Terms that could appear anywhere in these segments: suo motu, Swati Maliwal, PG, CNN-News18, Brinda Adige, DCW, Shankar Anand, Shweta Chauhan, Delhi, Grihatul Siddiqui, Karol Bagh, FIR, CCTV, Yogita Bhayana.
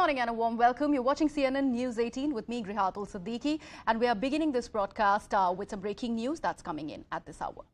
Good morning and a warm welcome. You're watching CNN News 18 with me, Grihatul Siddiqui, and we are beginning this broadcast with some breaking news that's coming in at this hour.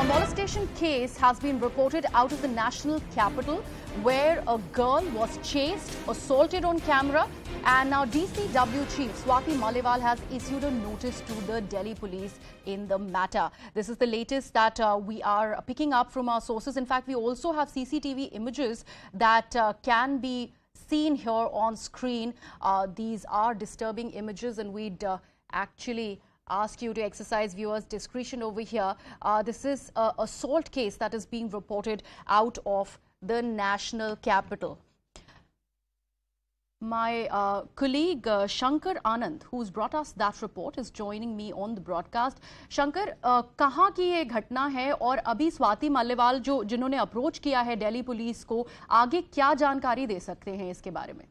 A molestation case has been reported out of the national capital where a girl was chased, assaulted on camera, and now DCW Chief Swati Maliwal has issued a notice to the Delhi police in the matter. This is the latest that we are picking up from our sources. In fact, we also have CCTV images that can be seen here on screen. These are disturbing images, and we'd actually ask you to exercise viewers' discretion over here. This is an assault case that is being reported out of the national capital. My colleague Shankar Anand, who's brought us that report, is joining me on the broadcast. Shankar, kahan ki ye ghatna hai aur abhi Swati Maliwal जिन्होंने approach किया है Delhi police को, आगे क्या जानकारी दे सकते हैं इसके बारे में?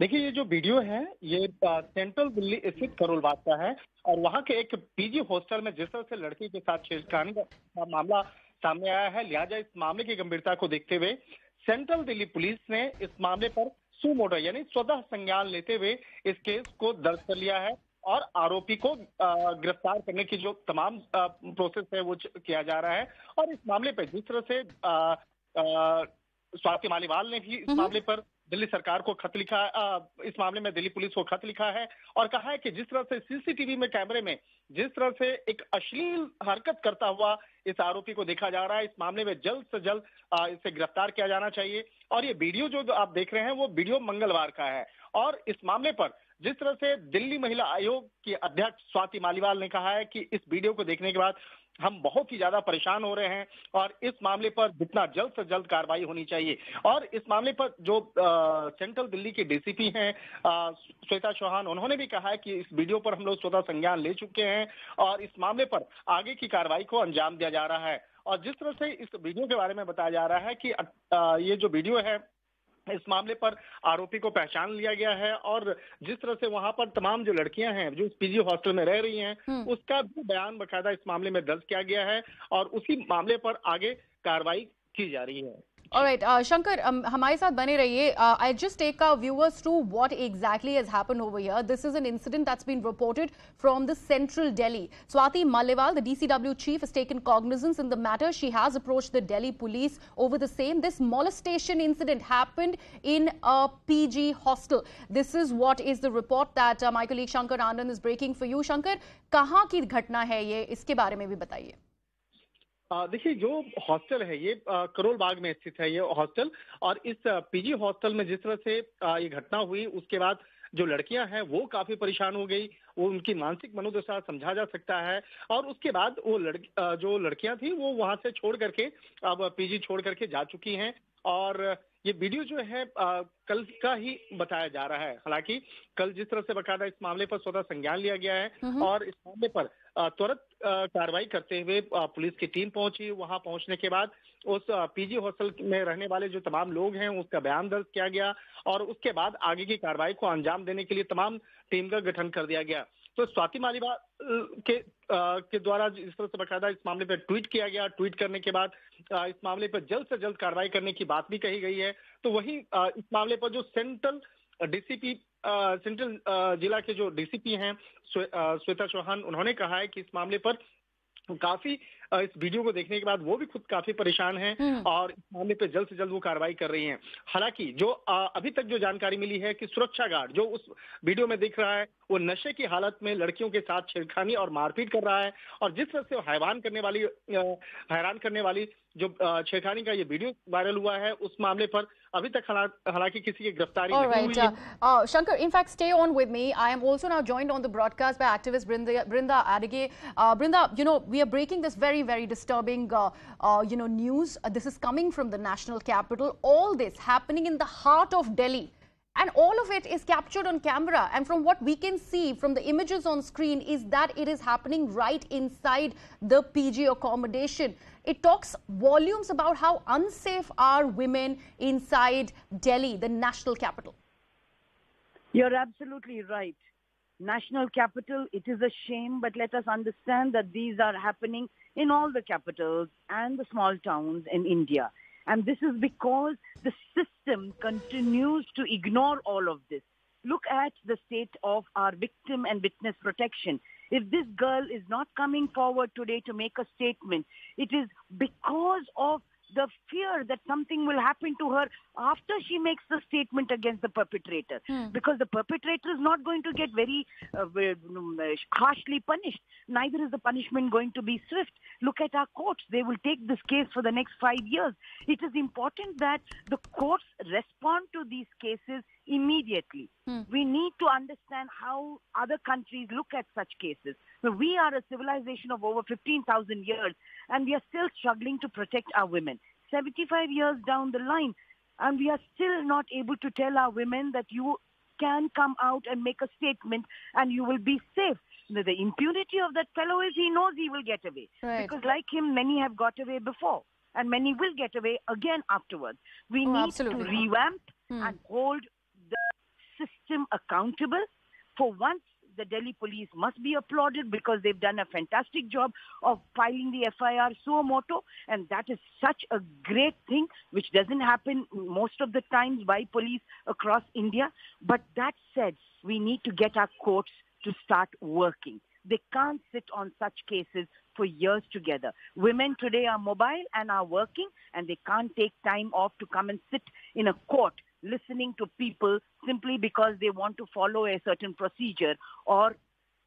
देखिए, ये जो वीडियो है ये सेंट्रल दिल्ली स्थित करोल बाग का है और वहाँ के एक पीजी हॉस्टल में जिस तरह से लड़की के साथ छेड़खानी का मामला सामने आया है, लिहाजा इस मामले की गंभीरता को देखते हुए सेंट्रल दिल्ली पुलिस ने इस मामले पर सुमोटो यानी स्वतः संज्ञान लेते हुए इस केस को दर्ज कर लिया है और आरोपी को गिरफ्तार करने की जो तमाम प्रोसेस है वो किया जा रहा है। और इस मामले पर जिस तरह से स्वाति मालीवाल ने भी इस मामले पर दिल्ली सरकार को खत लिखा, इस मामले में दिल्ली पुलिस को खत लिखा है और कहा है कि जिस तरह से सीसीटीवी में कैमरे में जिस तरह से एक अश्लील हरकत करता हुआ इस आरोपी को देखा जा रहा है, इस मामले में जल्द से जल्द इसे गिरफ्तार किया जाना चाहिए। और ये वीडियो जो आप देख रहे हैं वो वीडियो मंगलवार का है और इस मामले पर जिस तरह से दिल्ली महिला आयोग की अध्यक्ष स्वाति मालीवाल ने कहा है कि इस वीडियो को देखने के बाद हम बहुत ही ज्यादा परेशान हो रहे हैं और इस मामले पर जितना जल्द से जल्द कार्रवाई होनी चाहिए। और इस मामले पर जो सेंट्रल दिल्ली के डीसीपी हैं श्वेता चौहान, उन्होंने भी कहा है कि इस वीडियो पर हम लोग स्वतः संज्ञान ले चुके हैं और इस मामले पर आगे की कार्रवाई को अंजाम दिया जा रहा है। और जिस तरह से इस वीडियो के बारे में बताया जा रहा है कि ये जो वीडियो है इस मामले पर आरोपी को पहचान लिया गया है और जिस तरह से वहां पर तमाम जो लड़कियां हैं जो पीजी हॉस्टल में रह रही हैं उसका भी बयान बकायदा इस मामले में दर्ज किया गया है और उसी मामले पर आगे कार्रवाई की जा रही है। Alright, Shankar, हमारे साथ बने रहिए. I just take our viewers to what exactly has happened over here. This is an incident that's been reported from the central Delhi. Swati Maliwal, the DCW chief, has taken cognizance in the matter. She has approached the Delhi police over the same. This molestation incident happened in a PG hostel. This is what is the report that my colleague Shankar Anand is breaking for you. Shankar, कहाँ की घटना है ये, इसके बारे में भी बताइए. देखिए, जो हॉस्टल है ये करोल बाग में स्थित है ये हॉस्टल और इस पीजी हॉस्टल में जिस तरह से ये घटना हुई उसके बाद जो लड़कियां हैं वो काफी परेशान हो गई, वो उनकी मानसिक मनोदशा समझा जा सकता है। और उसके बाद वो जो लड़कियां थी वो वहां से छोड़ करके अब पीजी छोड़ करके जा चुकी हैं और ये वीडियो जो है कल का ही बताया जा रहा है। हालांकि कल जिस तरह से बकायदा इस मामले पर स्वतः संज्ञान लिया गया है और इस मामले पर तुरंत कार्रवाई करते हुए पुलिस की टीम पहुंची। वहां पहुंचने के बाद उस पीजी हॉस्टल में रहने वाले जो तमाम लोग हैं उसका बयान दर्ज किया गया और उसके बाद आगे की कार्रवाई को अंजाम देने के लिए तमाम टीम का गठन कर दिया गया। तो स्वाति मालीवाल के द्वारा जिस तरह से बकायदा इस मामले पर ट्वीट किया गया, ट्वीट करने के बाद इस मामले पर जल्द से जल्द कार्रवाई करने की बात भी कही गई है। तो वही इस मामले पर जो सेंट्रल डीसीपी सेंट्रल जिला के जो डीसीपी हैं श्वेता चौहान, उन्होंने कहा है कि इस मामले पर काफी इस वीडियो को देखने के बाद वो भी खुद काफी परेशान हैं और इस मामले पे जल्द से जल्द वो कार्रवाई कर रही हैं। हालांकि जो अभी तक जो जानकारी मिली है कि सुरक्षा गार्ड जो उस वीडियो में दिख रहा है वो नशे की हालत में लड़कियों के साथ छेड़खानी और मारपीट कर रहा है और जिस तरह से हैरान करने वाली जो छेड़खानी का ये वीडियो वायरल हुआ है उस मामले पर अभी तक हालांकि किसी की गिरफ्तारी नहीं हुई है। Shankar, in fact, stay on with me. I am also now joined on the broadcast by activist Brinda Adige. Brinda, you know, we are breaking this very, very disturbing, news. This is coming from the national capital. All this happening in the heart of Delhi, and all of it is captured on camera. And from what we can see from the images on screen is that it is happening right inside the PG accommodation. It talks volumes about how unsafe are women inside Delhi, the national capital. You're absolutely right. National capital, it is a shame, but let us understand that these are happening in all the capitals and the small towns in India. And this is because the system continues to ignore all of this. Look at the state of our victim and witness protection. If this girl is not coming forward today to make a statement, it is because of the fear that something will happen to her after she makes the statement against the perpetrator. Because the perpetrator is not going to get very harshly punished. Neither is the punishment going to be swift. Look at our courts. They will take this case for the next 5 years. It is important that the courts respond to these cases immediately. We need to understand how other countries look at such cases. We are a civilization of over 15,000 years and we are still struggling to protect our women. 75 years down the line, and we are still not able to tell our women that you can come out and make a statement and you will be safe. The impunity of that fellow is he knows he will get away. Right. Because like him, many have got away before and many will get away again afterwards. We need absolutely to revamp and hold the system accountable. For once, the Delhi police must be applauded because they've done a fantastic job of filing the FIR suo motu, and that is such a great thing which doesn't happen most of the times by police across India. But that said, we need to get our courts to start working. They can't sit on such cases for years together. Women today are mobile and are working, and they can't take time off to come and sit in a court listening to people simply because they want to follow a certain procedure or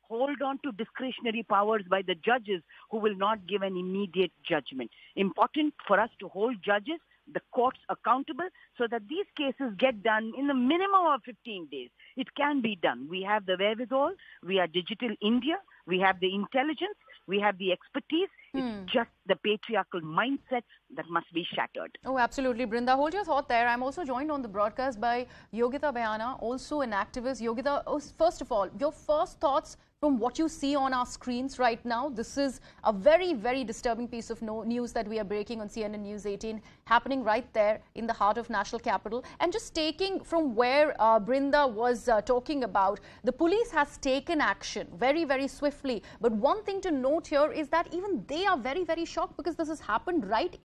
hold on to discretionary powers by the judges who will not give an immediate judgment. Important for us to hold judges, the courts accountable so that these cases get done in the minimum of 15 days. It can be done. We have the wherewithal. We are digital India. We have the intelligence. We have the expertise. It's just the patriarchal mindset that must be shattered. Oh, absolutely. Brinda, hold your thought there. I'm also joined on the broadcast by Yogita Bhayana, also an activist. Yogita, first of all, your first thoughts from what you see on our screens right now. This is a very, very disturbing piece of news that we are breaking on CNN News 18, happening right there in the heart of national capital. And just taking from where Brinda was talking about, the police has taken action very, very swiftly. But one thing to note here is that even they are very, very shocked because this has happened right